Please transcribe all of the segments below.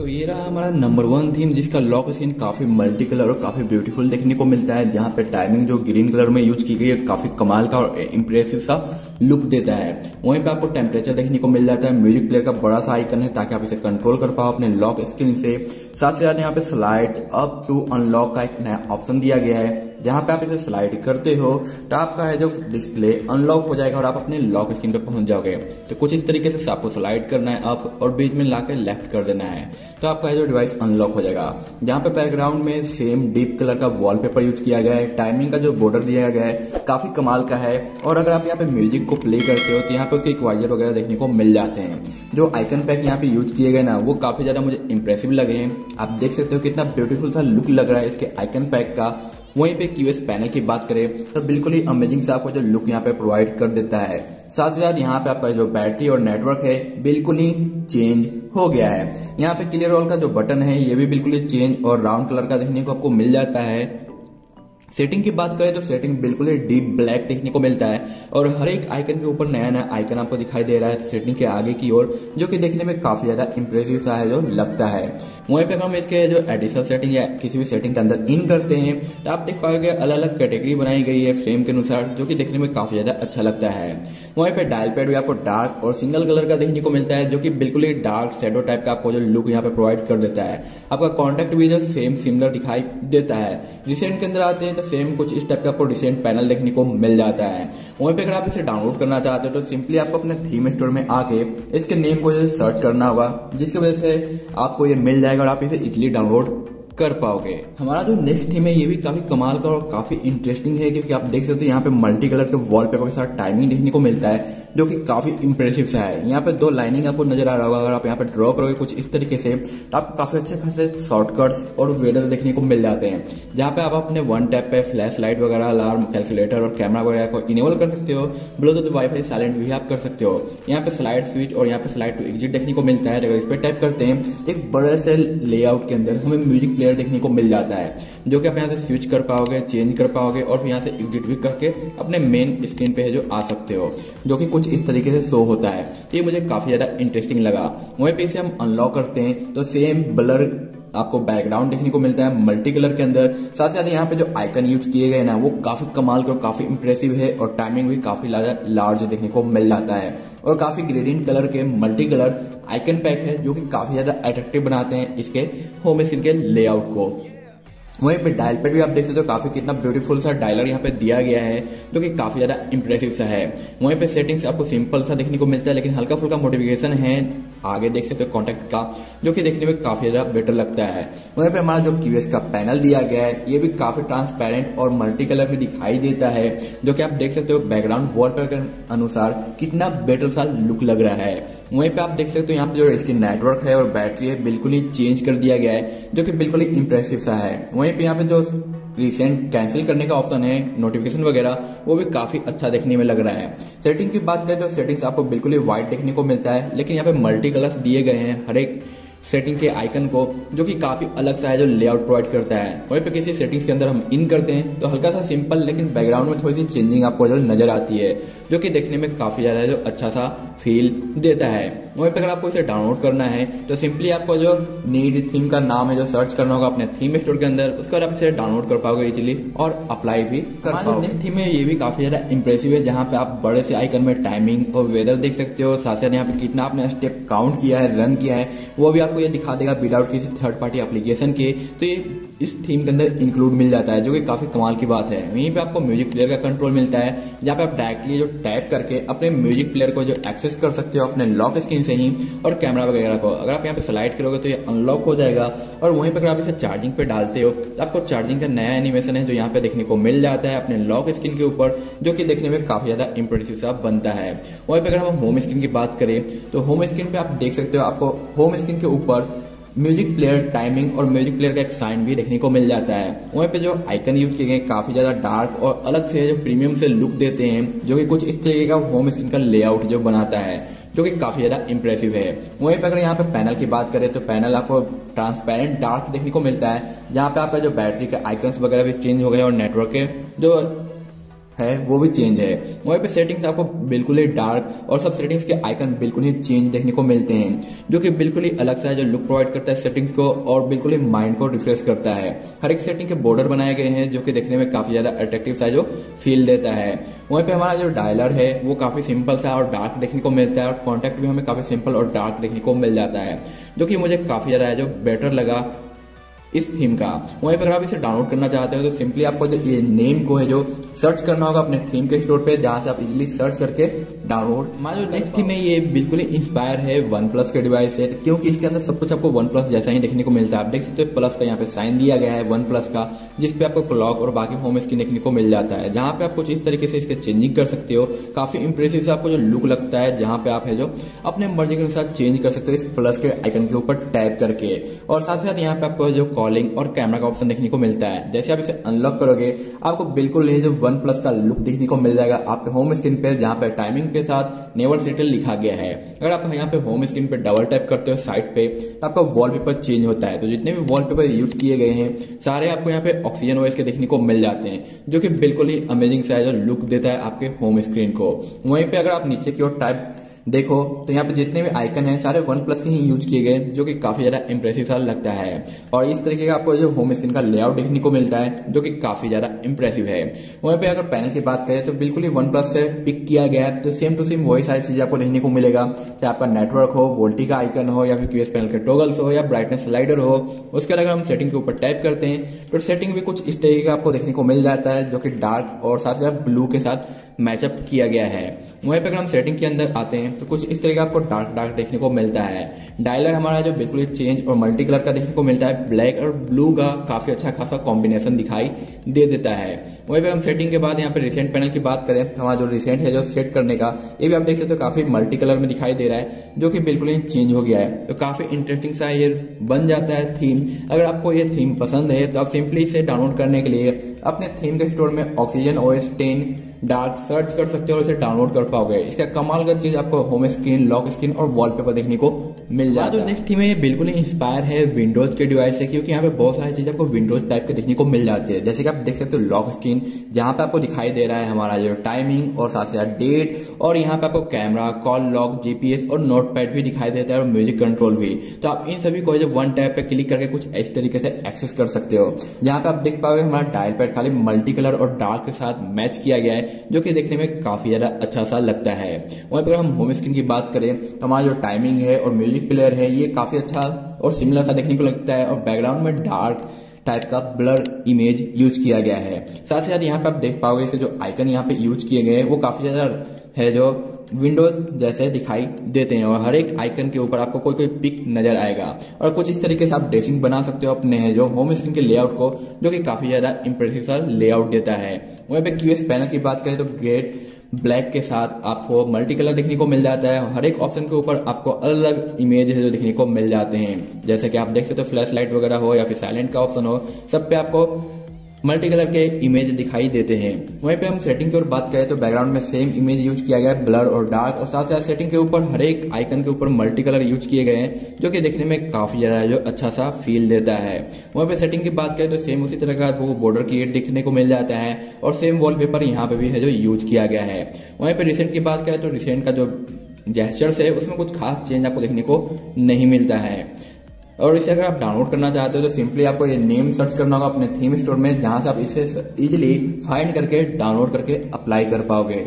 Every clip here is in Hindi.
तो ये रहा हमारा नंबर वन थीम, जिसका लॉक स्किन काफी मल्टी कलर और काफी ब्यूटीफुल देखने को मिलता है, जहाँ पे टाइमिंग जो ग्रीन कलर में यूज की गई है काफी कमाल का और इंप्रेसिव सा लुक देता है। वहीं पे आपको टेम्परेचर देखने को मिल जाता है, म्यूजिक प्लेयर का बड़ा सा आइकन है ताकि आप इसे कंट्रोल कर पाओ अपने लॉक स्क्रीन से। साथ ही साथ यहाँ पे स्लाइड अप टू अनलॉक का एक नया ऑप्शन दिया गया है, जहाँ पे आप इसे स्लाइड करते हो तो आपका है जो डिस्प्ले अनलॉक हो जाएगा और आप अपने लॉक स्क्रीन पे पहुंच जाओगे। तो कुछ इस तरीके से आपको स्लाइड करना है अप और बीच में लाकर लेफ्ट कर देना है, तो आपका जो डिवाइस अनलॉक हो जाएगा। जहाँ पे बैकग्राउंड में सेम डीप कलर का वॉलपेपर यूज किया गया है, टाइमिंग का जो बॉर्डर दिया गया है काफी कमाल का है। और अगर आप यहाँ पे म्यूजिक को प्ले करते हो तो यहाँ पे उसके इक्वाइजर वगैरह देखने को मिल जाते हैं। जो आइकन पैक यहाँ पे यूज किए गए ना वो काफी ज्यादा मुझे इंप्रेसिव लगे हैं, आप देख सकते हो कितना ब्यूटीफुल सा लुक लग रहा है इसके आइकन पैक का। वहीं पे क्यूएस पैनल की बात करें तो बिल्कुल ही अमेजिंग सा आपको जो लुक यहाँ पे प्रोवाइड कर देता है। साथ ही साथ यहाँ पे आपका जो बैटरी और नेटवर्क है बिल्कुल ही चेंज हो गया है। यहाँ पे क्लियर ऑल का जो बटन है ये भी बिल्कुल ही चेंज और राउंड कलर का देखने को आपको मिल जाता है। सेटिंग की बात करें तो सेटिंग बिल्कुल ही डीप ब्लैक देखने को मिलता है और हर एक आइकन के ऊपर नया नया आइकन आपको दिखाई दे रहा है सेटिंग के आगे की ओर, जो कि देखने में काफी ज्यादा इंप्रेसिव सा है जो लगता है। वहीं पे अगर हम इसके जो एडिशनल सेटिंग या किसी भी सेटिंग के अंदर इन करते हैं तो आप देख पाओगे अलग अलग कैटेगरी बनाई गई है फ्रेम के अनुसार, जो कि देखने में काफी ज्यादा अच्छा लगता है। वहीं पे डायल पैड भी आपको डार्क और सिंगल कलर का देखने को मिलता है, जो कि बिल्कुल ही डार्क शेडो टाइप का आपको जो लुक यहाँ पे प्रोवाइड कर देता है। आपका कॉन्टैक्ट भी जो सेम सिमिलर दिखाई देता है। रिसेंट के अंदर आते हैं तो सेम कुछ इस टाइप का आपको रिसेंट पैनल देखने को मिल जाता है। वहीं पे अगर आप इसे डाउनलोड करना चाहते हो तो सिंपली आपको अपने थीम स्टोर में आके इसके नेम को सर्च करना होगा, जिसकी वजह से आपको ये मिल जाएगा और आप इसे इजिली डाउनलोड कर पाओगे। हमारा जो नेक्स्ट थीम है ये भी काफी कमाल का और काफी इंटरेस्टिंग है, क्योंकि आप देख सकते हो यहाँ पे मल्टी कलर के वॉलपेपर के साथ टाइमिंग देखने को मिलता है, जो कि काफी इंप्रेसिव सा है। यहाँ पे दो लाइनिंग आपको नजर आ रहा होगा, अगर आप यहाँ पे ड्रॉ करोगे कुछ इस तरीके से तो आपको काफी अच्छे खासे शॉर्टकट्स और वेडर देखने को मिल जाते हैं, जहाँ पे आप अपने वन टैप पे फ्लैश लाइट वगैरह, अलार्म, कैलकुलेटर और कैमरा वगैरह को इनेबल कर सकते हो। ब्लूटूथ वाईफाई साइलेंट भी आप कर सकते हो। यहाँ पे स्लाइड स्विच और यहाँ पे स्लाइड टू एग्जिट देखने को मिलता है। अगर इस पर टैप करते हैं तो एक बड़े से लेआउट के अंदर हमें म्यूजिक प्लेयर देखने को मिल जाता है, जो कि आप यहाँ से स्विच कर पाओगे, चेंज कर पाओगे और फिर यहाँ से एग्जिट भी करके अपने मेन स्क्रीन पे जो आ सकते हो, जो कि कुछ इस तरीके से शो होता है। तो ये मुझे काफी ज्यादा इंटरेस्टिंग लगा। वहीं पे इसे हम अनलॉक करते हैं तो सेम ब्लर आपको बैकग्राउंड देखने को मिलता है मल्टी कलर के अंदर। साथ ही साथ यहाँ पे जो आइकन यूज किए गए ना वो काफी कमाल का, काफी इंप्रेसिव है और टाइमिंग भी काफी लार्ज देखने को मिल जाता है और काफी ग्रेडियंट कलर के मल्टी कलर आइकन पैक है, जो कि काफी ज्यादा अट्रैक्टिव बनाते हैं इसके होम स्क्रीन के लेआउट को। वहीं पे डायल पैड भी आप देख सकते हो काफी कितना ब्यूटीफुल सा डायलर यहाँ पे दिया गया है, जो कि काफी ज्यादा इंप्रेसिव सा है। वहीं पे सेटिंग्स आपको सिंपल सा देखने को मिलता है, लेकिन हल्का फुल्का मोटिफिकेशन है आगे देख सकते हो कॉन्टैक्ट का, जो कि देखने में काफी ज्यादा बेटर लगता है। वहीं पे हमारा जो क्यूएस का पैनल दिया गया है ये भी काफी ट्रांसपेरेंट और मल्टी कलर में दिखाई देता है, जो कि आप देख सकते हो बैकग्राउंड वॉलपेपर के अनुसार कितना बेटर सा लुक लग रहा है। वहीं पे आप देख सकते हो यहाँ पे जो इसकी नेटवर्क है और बैटरी है बिल्कुल ही चेंज कर दिया गया है, जो कि बिल्कुल ही इंप्रेसिव सा है। वहीं पे यहाँ पे जो रिसेंट कैंसिल करने का ऑप्शन है, नोटिफिकेशन वगैरह, वो भी काफी अच्छा देखने में लग रहा है। सेटिंग की बात करें तो सेटिंग्स आपको बिल्कुल ही व्हाइट देखने को मिलता है, लेकिन यहाँ पे मल्टी कलर्स दिए गए हैं हर एक सेटिंग के आइकन को, जो कि काफी अलग सा है जो लेआउट प्रोवाइड करता है। वहीं पे किसी सेटिंग्स के अंदर हम इन करते हैं तो हल्का सा सिंपल, लेकिन बैकग्राउंड में थोड़ी सी चेंजिंग आपको जो नजर आती है, जो कि देखने में काफी ज्यादा जो अच्छा सा फील देता है। वहीं पे अगर आपको इसे डाउनलोड करना है तो सिंपली आपको जो नीड थीम का नाम है जो सर्च करना होगा अपने थीम स्टोर के अंदर, उसके बाद आप इसे डाउनलोड कर पाओगे इजिली और अप्लाई भी कर पाओगे। थीम है ये भी काफी ज्यादा इंप्रेसिव है, जहाँ पे आप बड़े से आइकन में टाइमिंग और वेदर देख सकते हो। साथ साथ यहाँ पे कितना आपने स्टेप काउंट किया है, रन किया है, वो भी आपको ये दिखा देगा विदाउट किसी थर्ड पार्टी एप्लीकेशन के। तो ये इस थीम के अंदर इंक्लूड मिल जाता है, जो कि काफी कमाल की बात है। वहीं पे आपको म्यूजिक प्लेयर का कंट्रोल मिलता है, जहाँ पे आप डायरेक्टली जो टैप करके अपने म्यूजिक प्लेयर को जो एक्सेस कर सकते हो अपने लॉक स्क्रीन से ही, और कैमरा वगैरह को अगर आप यहाँ पे स्लाइड करोगे तो ये अनलॉक हो जाएगा। और वहीं पर अगर आप इसे चार्जिंग पे डालते हो तो आपको चार्जिंग का नया एनिमेशन है जो यहाँ पे देखने को मिल जाता है अपने लॉक स्क्रीन के ऊपर, जो कि देखने में काफी ज्यादा इंप्रेसिव सा बनता है। वहीं पर अगर हम होम स्क्रीन की बात करें तो होम स्क्रीन पे आप देख सकते हो आपको होम स्क्रीन के ऊपर म्यूजिक प्लेयर, टाइमिंग और म्यूजिक प्लेयर का एक साइन भी देखने को मिल जाता है। वहीं पे जो आइकन यूज किए गए काफी ज्यादा डार्क और अलग से जो प्रीमियम से लुक देते हैं, जो कि कुछ इस तरीके का होम स्क्रीन का लेआउट जो बनाता है, जो कि काफी ज्यादा इंप्रेसिव है। वहीं पर अगर यहाँ पे पैनल की बात करें तो पैनल आपको ट्रांसपेरेंट डार्क देखने को मिलता है, जहाँ पे आपका जो बैटरी के आइकन्स वगैरह भी चेंज हो गए और नेटवर्क के जो है वो भी चेंज है। वहीं पे सेटिंग्स आपको बिल्कुल ही डार्क और सब सेटिंग्स के आइकन बिल्कुल ही चेंज देखने को मिलते हैं, जो कि बिल्कुल ही अलग सा है, जो लुक प्रोवाइड करता है सेटिंग्स को और बिल्कुल ही माइंड को रिफ्रेश करता है। हर एक सेटिंग के बॉर्डर बनाए गए हैं जो कि देखने में काफी ज्यादा अट्रैक्टिव सा जो फील देता है। वहीं पे हमारा जो डायलर है वो काफी सिंपल सा और डार्क देखने को मिलता है और कॉन्टैक्ट भी हमें काफी सिंपल और डार्क देखने को मिल जाता है, जो कि मुझे काफी ज्यादा जो बेटर लगा इस थीम का। वहीं पर आप इसे डाउनलोड करना चाहते हो तो सिंपली आपको जो ये नेम को है जो सर्च करना होगा अपने थीम के स्टोर पे, जहां से आप इजीली सर्च करके डाउनलोड। हमारे नेक्स्ट थीम में ये बिल्कुल ही इंस्पायर है वन प्लस के डिवाइस से, क्योंकि इसके अंदर सब कुछ आपको वन प्लस जैसा ही देखने को मिलता है। आप देख सकते हो प्लस का यहाँ पे साइन दिया गया है वन प्लस का, जिसपे आपको क्लॉक और बाकी होम स्क्रीन देखने को मिल जाता है, जहाँ पे आप कुछ इस तरीके से इसके चेंजिंग कर सकते हो। काफी इंप्रेसिव से आपको जो लुक लगता है, जहाँ पे आप है जो अपने मर्जी के अनुसार चेंज कर सकते हो इस प्लस के आइकन के ऊपर टैप करके। और साथ ही साथ यहाँ पे आपको जो कॉलिंग और कैमरा का ऑप्शन देखने को मिलता है। जैसे आप इसे अनलॉक करोगे आपको बिल्कुल ये जो वन प्लस का लुक देखने को मिल जाएगा आपके होम स्क्रीन पे, जहाँ पे टाइमिंग के साथ नेवर सेटल लिखा गया है। अगर आप यहाँ पे होम स्क्रीन पे डबल टैप करते हो साइड पे तो आपका वॉलपेपर चेंज होता है। तो जितने भी वॉलपेपर यूज किए गए हैं सारे आपको यहाँ पे ऑक्सीजन वॉइस के देखने को मिल जाते हैं, जो कि बिल्कुल ही अमेजिंग सा लुक देता है आपके होम स्क्रीन को। वहीं पे अगर आप नीचे की ओर टाइप देखो तो यहाँ पे जितने भी आइकन हैं सारे वन प्लस के ही यूज किए गए, जो कि काफी ज्यादा इंप्रेसिव सा लगता है। और इस तरीके का आपको जो होम स्क्रीन का लेआउट देखने को मिलता है, जो कि काफी ज्यादा इंप्रेसिव है। वहीं पे अगर पैनल की बात करें तो बिल्कुल ही वन प्लस से पिक किया गया है, तो सेम टू सेम वही सारी चीजें आपको देखने को मिलेगा, चाहे आपका नेटवर्क हो, वोल्टी का आइकन हो, या फिर क्यूएस पैनल के टॉगल्स हो, या ब्राइटनेस स्लाइडर हो। उसके अलावा हम सेटिंग के ऊपर टाइप करते हैं तो सेटिंग भी कुछ इस तरीके का आपको देखने को मिल जाता है, जो कि डार्क और साथ ही साथ ब्लू के साथ मैचअप किया गया है। वहीं पर अगर हम सेटिंग के अंदर आते हैं तो कुछ इस तरह का आपको डार्क डार्क देखने को मिलता है। डायलर हमारा जो बिल्कुल चेंज और मल्टी कलर का देखने को मिलता है, ब्लैक और ब्लू का काफी अच्छा खासा कॉम्बिनेशन दिखाई दे देता है। वहीं पर हम सेटिंग के बाद यहाँ पे रिसेंट पैनल की बात करें तो हमारा जो रिसेंट है जो सेट करने का, ये भी आप देख सकते हो काफी मल्टी कलर में दिखाई दे रहा है, जो कि बिल्कुल चेंज हो गया है। तो काफी इंटरेस्टिंग सा ये बन जाता है थीम। अगर आपको ये थीम पसंद है तो आप सिंपली इसे डाउनलोड करने के लिए अपने थीम के स्टोर में ऑक्सीजन OS 10 डार्क सर्च कर सकते हो और इसे डाउनलोड कर पाओगे। इसका कमाल का चीज आपको होम स्क्रीन, लॉक स्क्रीन और वॉलपेपर देखने को मिल जाता है। नेक्स्ट थीम है बिल्कुल ही इंस्पायर है विंडोज के डिवाइस से, क्योंकि यहाँ पे बहुत सारी चीजें आपको विंडोज टाइप के देखने को मिल जाती है। जैसे कि आप देख सकते हो लॉक स्क्रीन, जहाँ पे आपको दिखाई दे रहा है हमारा जो टाइमिंग और साथ ही साथ डेट, और यहाँ पे आपको कैमरा, कॉल लॉक, GPS और नोटपैड भी दिखाई देता है और म्यूजिक कंट्रोल भी। तो आप इन सभी को वन टैप पे क्लिक करके कुछ इस तरीके से एक्सेस कर सकते हो। यहाँ पे आप देख पाओगे हमारा डायल पैड खाली मल्टी कलर और डार्क के साथ मैच किया गया है, जो कि देखने में काफी ज्यादा अच्छा सा लगता है। वहीं पर हम होम स्क्रीन की बात करें तो हमारा जो टाइमिंग है और म्यूजिक प्लेयर है ये काफी अच्छा और सिमिलर सा देखने को लगता है, और बैकग्राउंड में डार्क टाइप का ब्लर इमेज यूज किया गया है। साथ ही साथ यहाँ पे आप देख पाओगे इसके जो आइकन यहाँ पे यूज किए गए हैं वो काफी ज्यादा है जो विंडोज जैसे दिखाई देते हैं, और हर एक आइकन के ऊपर आपको कोई कोई पिक नजर आएगा। और कुछ इस तरीके से आप ड्रेसिंग बना सकते हो अपने जो होम स्क्रीन के लेआउट को, जो कि काफी ज्यादा इंप्रेसिव सा लेआउट देता है। वहीं पे क्यूएस पैनल की बात करें तो ग्रेट ब्लैक के साथ आपको मल्टी कलर देखने को मिल जाता है, और हर एक ऑप्शन के ऊपर आपको अलग अलग इमेज है जो देखने को मिल जाते हैं। जैसे कि आप देख सकते हो फ्लैश लाइट वगैरह हो या फिर साइलेंट का ऑप्शन हो, सब पे आपको मल्टी कलर के इमेज दिखाई देते हैं। वहीं पे हम सेटिंग की ओर बात करें तो बैकग्राउंड में सेम इमेज यूज किया गया है, ब्लर और डार्क, और साथ साथ सेटिंग के ऊपर हर एक आइकन के ऊपर मल्टी कलर यूज किए गए हैं, जो कि देखने में काफी ज्यादा जो अच्छा सा फील देता है। वहीं पे सेटिंग की बात करें तो सेम उसी तरह का आपको बॉर्डर क्रिएट देखने को मिल जाता है, और सेम वॉलपेपर यहाँ पे भी है जो यूज किया गया है। वहीं पे रिसेंट की बात करें तो रिसेंट का जो जेस्चर्स है उसमें कुछ खास चेंज आपको देखने को नहीं मिलता है। और इसे अगर आप डाउनलोड करना चाहते हो तो सिंपली आपको ये नेम सर्च करना होगा अपने थीम स्टोर में, जहां से आप इसे इजीली फाइंड करके डाउनलोड करके अप्लाई कर पाओगे।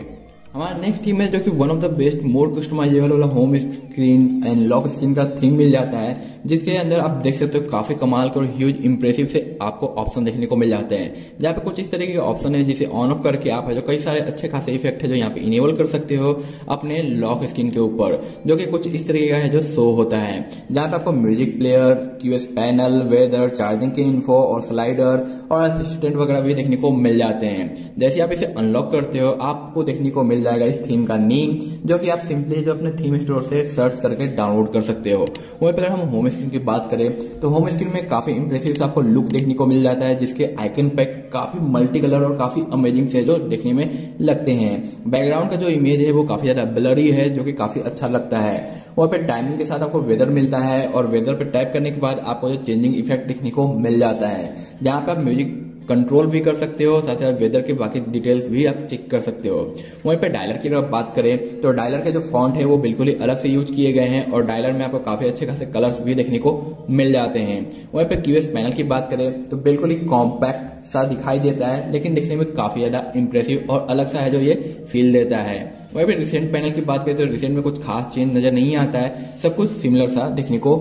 हमारा नेक्स्ट थीम है जो कि one of the best more customisable वाला home screen and lock screen का थीम मिल जाता है, जिसके अंदर आप देख सकते हो काफी कमाल के और ह्यूज इंप्रेसिव से आपको ऑप्शन देखने को मिल जाते हैं। जहाँ पे कुछ इस तरीके के ऑप्शन है जिसे ऑन ऑफ करके आप है जो कई सारे अच्छे खासे इफेक्ट है जो यहाँ पे इनेबल कर सकते हो अपने लॉक स्क्रीन के ऊपर, जो कि कुछ इस तरीके का है जो शो होता है, जहाँ पे आपको music player, QS panel, weather, charging के इन्फो और स्लाइडर और असिस्टेंट वगैरह भी देखने को मिल जाते हैं। जैसे आप इसे अनलॉक करते हो आपको देखने को मिल जाएगा इस थीम का नेम, जो कि आप सिंपली जो अपने थीम स्टोर से सर्च करके डाउनलोड कर सकते हो। वहीं पर हम होम स्क्रीन की बात करें तो होम स्क्रीन में काफी इंप्रेसिव सा आपको लुक देखने को मिल जाता है, जिसके आइकन पैक काफी मल्टी कलर और काफी अमेजिंग से जो देखने में लगते हैं। बैकग्राउंड का जो इमेज है वो काफी ज्यादा ब्लरी है, जो कि काफी अच्छा लगता है। वहाँ पे टाइमिंग के साथ आपको वेदर मिलता है, और वेदर पे टाइप करने के बाद आपको जो चेंजिंग इफेक्ट देखने को मिल जाता है, जहाँ पे आप म्यूजिक कंट्रोल भी कर सकते हो, साथ ही साथ वेदर के बाकी डिटेल्स भी आप चेक कर सकते हो। वहीं पे डायलर की अगर बात करें तो डायलर के जो फॉन्ट है वो बिल्कुल ही अलग से यूज किए गए हैं और डायलर में आपको काफी अच्छे खासे कलर्स भी देखने को मिल जाते हैं। वहीं पे क्यूएस पैनल की बात करें तो बिल्कुल ही कॉम्पैक्ट सा दिखाई देता है, लेकिन दिखने में काफी ज्यादा इंप्रेसिव और अलग सा है जो ये फील देता है। वहीं पे रिसेंट पैनल की बात करें तो रिसेंट में कुछ खास चेंज नजर नहीं आता है, सब कुछ सिमिलर सा दिखने को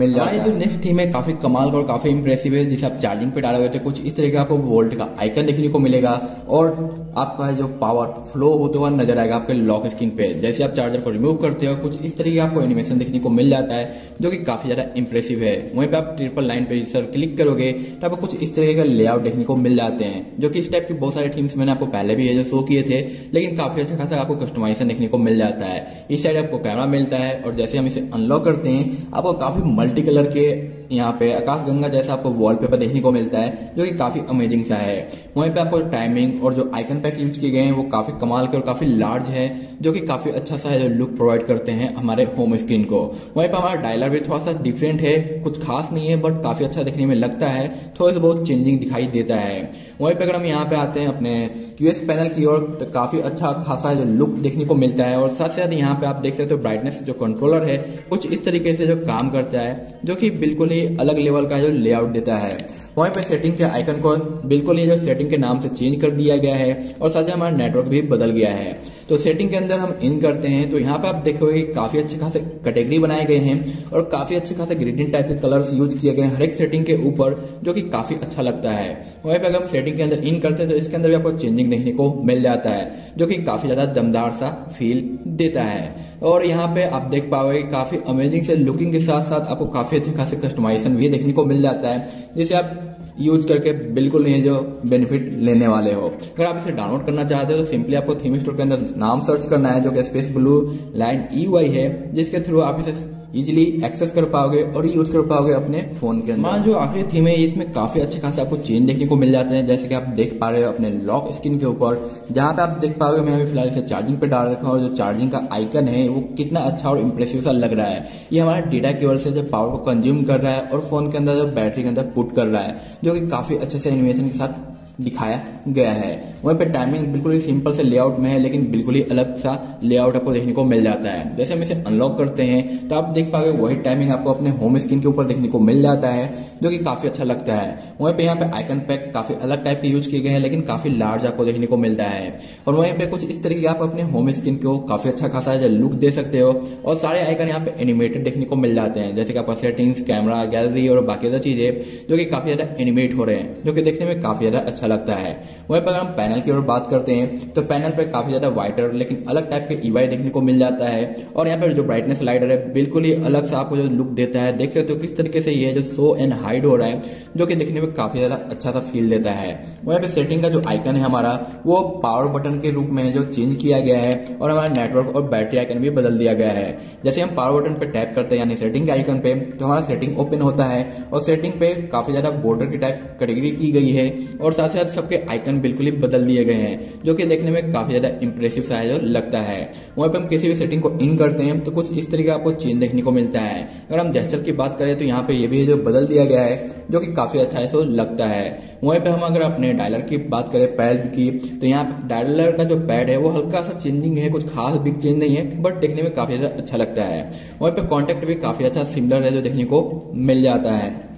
मिल जाता है। जो नेक्स्ट थीम है काफी कमाल का और काफी इंप्रेसिव है, जिसे आप चार्जिंग पे डालोगे तो कुछ इस तरह का आपको वोल्ट का आइकन देखने को मिलेगा और आपका जो पावर फ्लो होते हुआ नजर आएगा आपके लॉक स्क्रीन पे। जैसे आप चार्जर को रिमूव करते हो कुछ इस तरह का आपको एनिमेशन देखने को मिल जाता है जो कि काफी ज्यादा इंप्रेसिव है। वहीं पे आप 999 पे सर क्लिक करोगे तो आपको कुछ इस तरह का लेआउट देखने को मिल जाते हैं, जो कि इस टाइप के बहुत सारे थीम्स मैंने आपको पहले भी ये शो किए थे, लेकिन काफी अच्छा खासा आपको कस्टमाइजेशन देखने को मिल जाता है। इस साइड आपको कैमरा मिलता है और जैसे हम इसे अनलॉक करते हैं आपको काफी मल्टी कलर के यहाँ पे आकाशगंगा जैसा आपको वॉलपेपर देखने को मिलता है जो कि काफी अमेजिंग सा है। वहीं पे आपको टाइमिंग और जो आइकन पैक यूज किए गए हैं वो काफी कमाल के और काफी लार्ज है, जो कि काफी अच्छा सा है जो लुक प्रोवाइड करते हैं हमारे होम स्क्रीन को। वहीं पे हमारा डायलर भी थोड़ा सा डिफरेंट है, कुछ खास नहीं है बट काफी अच्छा देखने में लगता है, थोड़ा सा बहुत चेंजिंग दिखाई देता है। वहीं पे अगर हम यहाँ पे आते हैं अपने क्यूएस पैनल की ओर तो काफी अच्छा खासा जो लुक देखने को मिलता है और साथ साथ यहाँ पे आप देख सकते हो ब्राइटनेस जो कंट्रोलर है कुछ इस तरीके से जो काम करता है, जो कि बिल्कुल ही अलग लेवल का जो लेआउट देता है। वहीं पे सेटिंग के आइकन को बिल्कुल ही जो सेटिंग के नाम से चेंज कर दिया गया है और साथ ही हमारा नेटवर्क भी बदल गया है। तो सेटिंग के अंदर हम इन करते हैं तो यहाँ पे आप देखोगे काफी अच्छे खासे कैटेगरी बनाए गए हैं और काफी अच्छे खासे ग्रेडिएंट टाइप के कलर्स यूज किए गए हैं हर एक सेटिंग के ऊपर, जो कि काफी अच्छा लगता है। वहीं पे अगर हम सेटिंग के अंदर इन करते हैं तो इसके अंदर भी आपको चेंजिंग देखने को मिल जाता है, जो कि काफी ज्यादा दमदार सा फील देता है। और यहाँ पे आप देख पाओगे काफी अमेजिंग से लुकिंग के साथ साथ आपको काफी अच्छे खासे कस्टमाइजेशन भी देखने को मिल जाता है, जिसे आप यूज करके बिल्कुल नहीं जो बेनिफिट लेने वाले हो। अगर आप इसे डाउनलोड करना चाहते हो तो सिंपली आपको थीम स्टोर के अंदर नाम सर्च करना है जो कि स्पेस ब्लू लाइन EY है, जिसके थ्रू आप इसे इजिली एक्सेस कर पाओगे और यूज कर पाओगे अपने फोन के अंदर। मान जो आखिरी थीम है इसमें काफी अच्छे खासे आपको चेंज देखने को मिल जाते हैं, जैसे कि आप देख पा रहे हो अपने लॉक स्क्रीन के ऊपर, जहां पे आप देख पाओगे मैं अभी फिलहाल इसे चार्जिंग पे डाल रखा हूं और जो चार्जिंग का आइकन है वो कितना अच्छा और इंप्रेसिव सा लग रहा है। ये हमारे डेटा केबल से जो पावर को कंज्यूम कर रहा है और फोन के अंदर जो बैटरी के अंदर पुट कर रहा है, जो कि काफी अच्छे से एनिमेशन के साथ दिखाया गया है। वहीं पे टाइमिंग बिल्कुल ही सिंपल से लेआउट में है, लेकिन बिल्कुल ही अलग सा लेआउट आपको देखने को मिल जाता है। जैसे हम इसे अनलॉक करते हैं तो आप देख पाओगे वही टाइमिंग आपको अपने होम स्क्रीन के ऊपर देखने को मिल जाता है, जो कि काफी अच्छा लगता है। वहीं पे यहाँ पे आइकन पैक काफी अलग टाइप के यूज किए गए हैं, लेकिन काफी लार्ज आपको देखने को मिलता है। और वहीं पे कुछ इस तरीके आप अपने होम स्क्रीन को काफी अच्छा खासा लुक दे सकते हो और सारे आइकन यहाँ पे एनिमेटेड देखने को मिल जाते हैं, जैसे कि आपका सेटिंग्स, कैमरा, गैलरी और बाकी चीजें जो कि काफी ज्यादा एनिमेट हो रहे हैं, जो कि देखने में काफी ज्यादा अच्छा लगता है। वहीं पर हम पैनल की ओर बात करते हैं तो पैनल पर काफी ज्यादा वाइटर लेकिन अलग टाइप के EY देखने को मिल जाता है और यहाँ पर जो ब्राइटनेस स्लाइडर है बिल्कुल ही अलग सा आपको जो लुक देता है। देख सकते हो किस तरीके से ये जो शो एंड हाइड हो रहा है, जो कि देखने में काफी ज्यादा अच्छा सा फील देता है। वहीं पर सेटिंग का जो आइकन है हमारा वो पावर बटन के रूप में है जो चेंज किया गया है और हमारा नेटवर्क और बैटरी आइकन भी बदल दिया गया है। जैसे हम पावर बटन पर टैप करते हैं यानी सेटिंग के आइकन पे तो हमारा सेटिंग ओपन होता है और सेटिंग पे काफी ज्यादा बॉर्डर की टाइप कैटेगरी की गई है और साथ साथ सबके आइकन बिल्कुल ही बदल दिए गए हैं, जो कि देखने में काफी ज्यादा इंप्रेसिव सा है जो लगता है। वहीं पर हम किसी भी सेटिंग को इन करते हैं तो कुछ इस तरीके का आपको चेंज देखने को मिलता है। अगर हम जेस्चर की बात करें तो यहाँ पे ये भी जो बदल दिया गया है, जो कि काफी अच्छा है सो लगता है। वहीं पे हम अगर अपने डायलर की बात करें पैड की, तो यहाँ पे डायलर का जो पैड है वो हल्का सा चेंजिंग है, कुछ खास बिग चेंज नहीं है बट देखने में काफी ज्यादा अच्छा लगता है। वहीं पे कॉन्टेक्ट भी काफी अच्छा सिमिलर है जो देखने को मिल जाता है।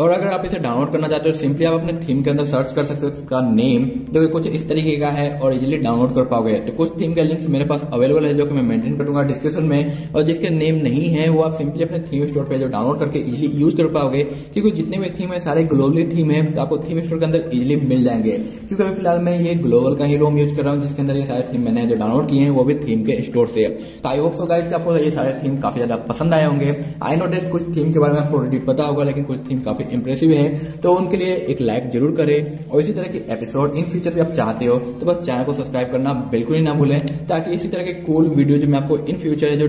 और अगर आप इसे डाउनलोड करना चाहते हो तो सिंपली आप अपने थीम के अंदर सर्च कर सकते हो इसका नेम, जो कि कुछ इस तरीके का है और इजीली डाउनलोड कर पाओगे। तो कुछ थीम के लिंक्स मेरे पास अवेलेबल है जो कि मैं मेंटेन करूंगा डिस्क्रिप्शन में, और जिसके नेम नहीं है वो आप सिंपली अपने थीम स्टोर पे जो डाउनलोड करके इजीली यूज कर पाओगे, क्योंकि जितने भी थीम है सारे ग्लोबली थीम है तो आपको थीम स्टोर के अंदर इजिली मिल जाएंगे। क्योंकि अभी फिलहाल मैं ये ग्लोबल का ही रोम यूज कर रहा हूँ, जिसके अंदर ये सारे थीम मैंने जो डाउनलोड किए हैं वो भी थीम के स्टोर से। तो आई होप सो गाइस आपको ये सारे थीम काफी ज्यादा पसंद आए होंगे। आई नो डेट कुछ थीम के बारे में आपको ऑलरेडी पता होगा, लेकिन कुछ थीम काफी इंप्रेसिव है तो उनके लिए एक लाइक जरूर करें। और इसी तरह के एपिसोड इन फ्यूचर भी आप चाहते हो तो बस चैनल को सब्सक्राइब करना बिल्कुल ही ना भूलें, ताकि इसी तरह के कूल वीडियो जो मैं आपको इन फ्यूचर है जो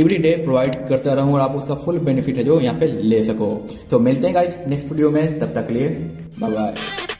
एवरीडे प्रोवाइड करता रहूं और आप उसका फुल बेनिफिट है जो यहाँ पे ले सको। तो मिलते हैं गाइस नेक्स्ट वीडियो में, तब तक के लिए बाय बाय।